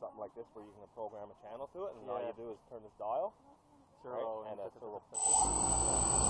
something like this where you can program a channel to it, and all you do is turn this dial, right? And a